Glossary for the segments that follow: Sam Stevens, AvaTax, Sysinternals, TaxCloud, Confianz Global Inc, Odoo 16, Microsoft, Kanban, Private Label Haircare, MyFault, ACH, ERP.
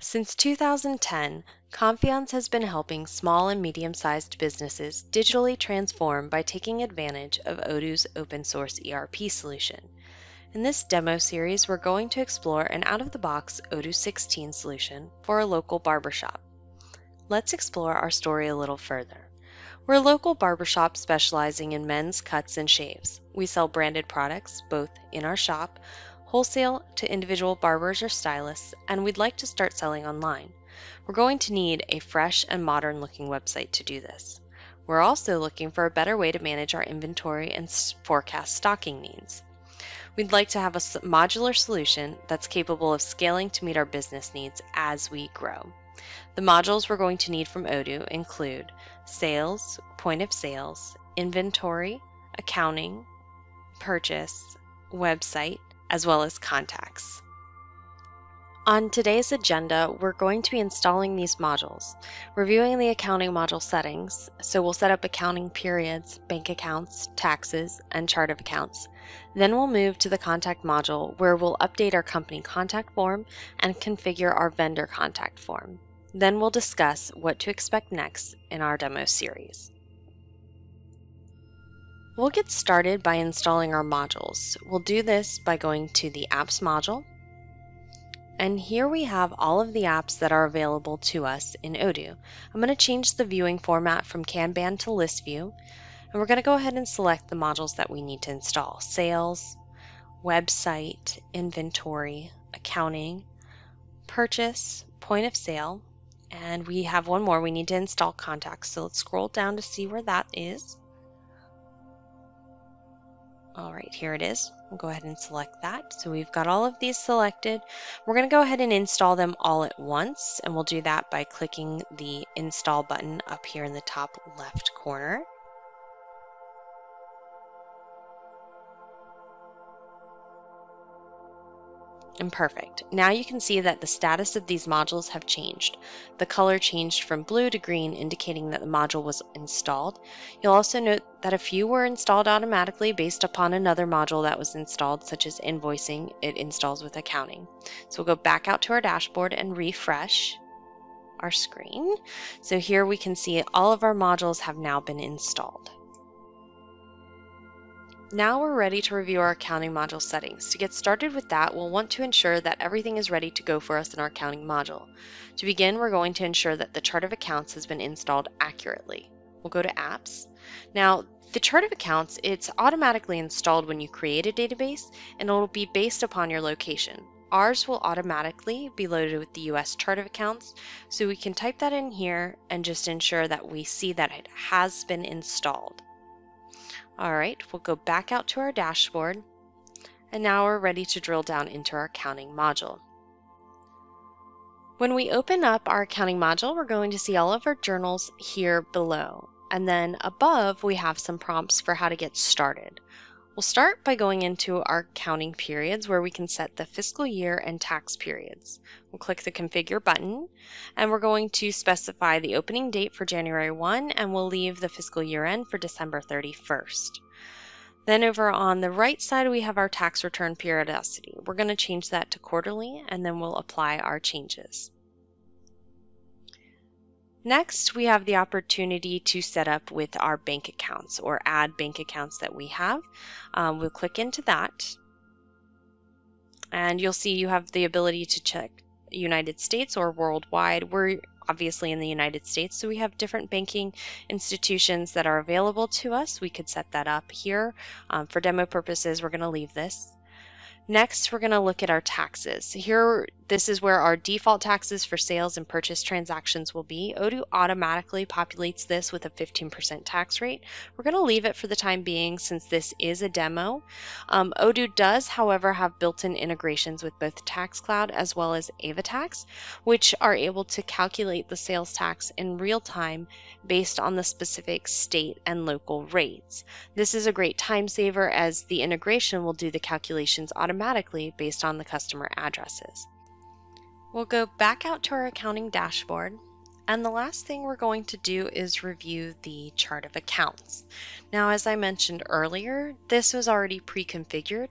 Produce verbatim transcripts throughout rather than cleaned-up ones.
Since two thousand ten, Confianz has been helping small and medium-sized businesses digitally transform by taking advantage of Odoo's open-source E R P solution. In this demo series, we're going to explore an out-of-the-box Odoo sixteen solution for a local barbershop. Let's explore our story a little further. We're a local barbershop specializing in men's cuts and shaves. We sell branded products, both in our shop, wholesale to individual barbers or stylists, and we'd like to start selling online. We're going to need a fresh and modern looking website to do this. We're also looking for a better way to manage our inventory and forecast stocking needs. We'd like to have a modular solution that's capable of scaling to meet our business needs as we grow. The modules we're going to need from Odoo include sales, point of sales, inventory, accounting, purchase, website, as well as contacts. On today's agenda, we're going to be installing these modules, reviewing the accounting module settings, so we'll set up accounting periods, bank accounts, taxes, and chart of accounts. Then we'll move to the contact module where we'll update our company contact form and configure our vendor contact form. Then we'll discuss what to expect next in our demo series. We'll get started by installing our modules. We'll do this by going to the apps module. And here we have all of the apps that are available to us in Odoo. I'm going to change the viewing format from Kanban to list view. And we're going to go ahead and select the modules that we need to install. Sales, website, inventory, accounting, purchase, point of sale, and we have one more. We need to install contacts. So let's scroll down to see where that is. All right, here it is. We'll go ahead and select that. So we've got all of these selected. We're going to go ahead and install them all at once, and we'll do that by clicking the install button up here in the top left corner. And perfect. Now you can see that the status of these modules have changed. The color changed from blue to green, indicating that the module was installed. You'll also note that a few were installed automatically based upon another module that was installed, such as invoicing. It installs with accounting. So we'll go back out to our dashboard and refresh our screen. So here we can see all of our modules have now been installed. Now we're ready to review our accounting module settings. To get started with that, we'll want to ensure that everything is ready to go for us in our accounting module. To begin, we're going to ensure that the chart of accounts has been installed accurately. We'll go to apps. Now, the chart of accounts, it's automatically installed when you create a database, and it'll be based upon your location. Ours will automatically be loaded with the U S chart of accounts, so we can type that in here and just ensure that we see that it has been installed. All right, we'll go back out to our dashboard, and now we're ready to drill down into our accounting module. When we open up our accounting module, we're going to see all of our journals here below, and then above we have some prompts for how to get started. We'll start by going into our counting periods where we can set the fiscal year and tax periods. We'll click the configure button, and we're going to specify the opening date for January first, and we'll leave the fiscal year end for December thirty-first. Then over on the right side, we have our tax return periodicity. We're going to change that to quarterly, and then we'll apply our changes. Next, we have the opportunity to set up with our bank accounts or add bank accounts that we have. Um, we'll click into that, and you'll see you have the ability to check United States or worldwide. We're obviously in the United States, so we have different banking institutions that are available to us. We could set that up here. Um, for demo purposes, we're going to leave this. Next, we're going to look at our taxes. Here, this is where our default taxes for sales and purchase transactions will be. Odoo automatically populates this with a fifteen percent tax rate. We're going to leave it for the time being since this is a demo. Um, Odoo does, however, have built-in integrations with both TaxCloud as well as AvaTax, which are able to calculate the sales tax in real time based on the specific state and local rates. This is a great time saver as the integration will do the calculations automatically. automatically based on the customer addresses. We'll go back out to our accounting dashboard, And the last thing we're going to do is review the chart of accounts. Now, as I mentioned earlier, this was already pre-configured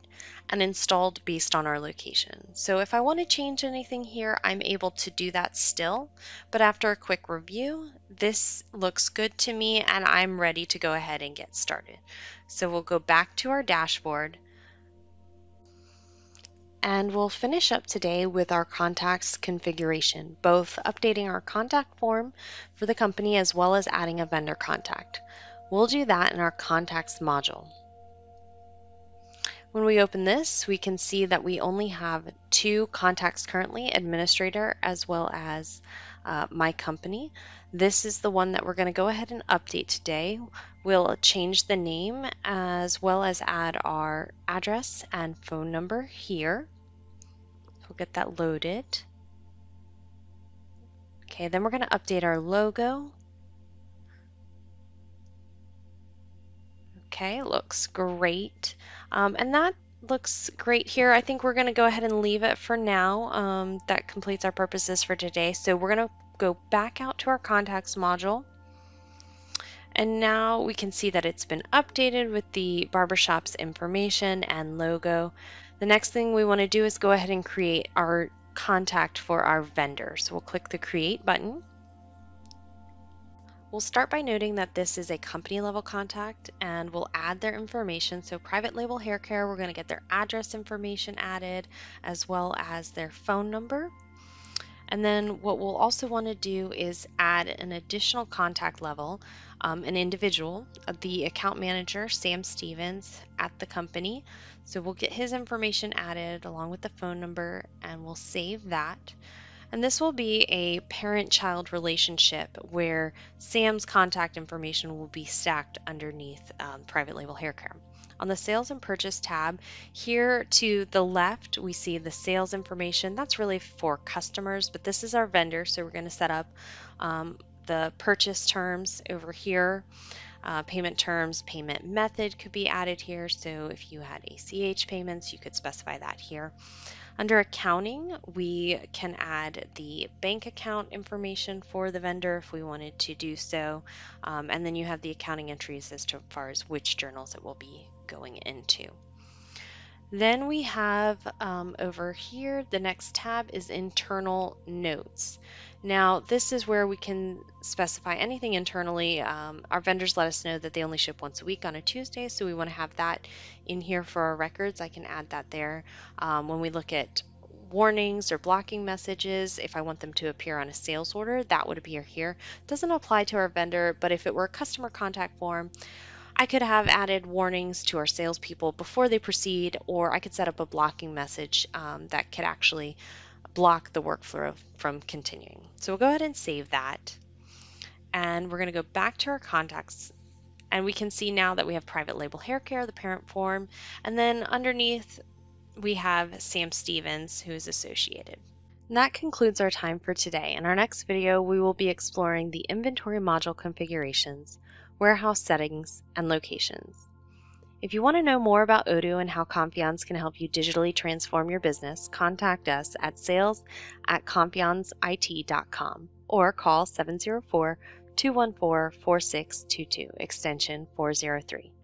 and installed based on our location. So if I want to change anything here, I'm able to do that still. But after a quick review, this looks good to me and I'm ready to go ahead and get started. So we'll go back to our dashboard. And we'll finish up today with our contacts configuration, both updating our contact form for the company as well as adding a vendor contact. We'll do that in our contacts module. When we open this, we can see that we only have two contacts currently, administrator as well as uh, my company. This is the one that we're going to go ahead and update today. We'll change the name as well as add our address and phone number here. We'll get that loaded. Okay, then we're going to update our logo. Okay, looks great. Um, and that looks great here. I think we're going to go ahead and leave it for now. Um, that completes our purposes for today. So we're going to go back out to our contacts module. And now we can see that it's been updated with the barbershop's information and logo. The next thing we want to do is go ahead and create our contact for our vendor. So we'll click the Create button. We'll start by noting that this is a company level contact and we'll add their information. So Private Label Haircare, we're going to get their address information added as well as their phone number. And then what we'll also want to do is add an additional contact level, um, an individual, the account manager, Sam Stevens, at the company. So we'll get his information added along with the phone number and we'll save that. And this will be a parent-child relationship where Sam's contact information will be stacked underneath um, Private Label Haircare. On the Sales and Purchase tab, here to the left, we see the sales information. That's really for customers, but this is our vendor, so we're going to set up um, the purchase terms over here. Uh, payment terms, payment method could be added here, so if you had A C H payments, you could specify that here. Under accounting, we can add the bank account information for the vendor if we wanted to do so, um, and then you have the accounting entries as to as far as which journals it will be going into. Then we have um, over here, the next tab is internal notes. Now, this is where we can specify anything internally. Um, our vendors let us know that they only ship once a week on a Tuesday, so we want to have that in here for our records. I can add that there. Um, when we look at warnings or blocking messages, if I want them to appear on a sales order, that would appear here. It doesn't apply to our vendor, but if it were a customer contact form, I could have added warnings to our salespeople before they proceed, or I could set up a blocking message um, that could actually block the workflow from continuing. So we'll go ahead and save that. And we're going to go back to our contacts. And we can see now that we have Private Label Haircare, the parent form, and then underneath we have Sam Stevens, who is associated. And that concludes our time for today. In our next video, we will be exploring the inventory module configurations, warehouse settings, and locations. If you want to know more about Odoo and how Confianz can help you digitally transform your business, contact us at sales at confianz I T dot com or call seven zero four, two one four, four six two two, extension four zero three.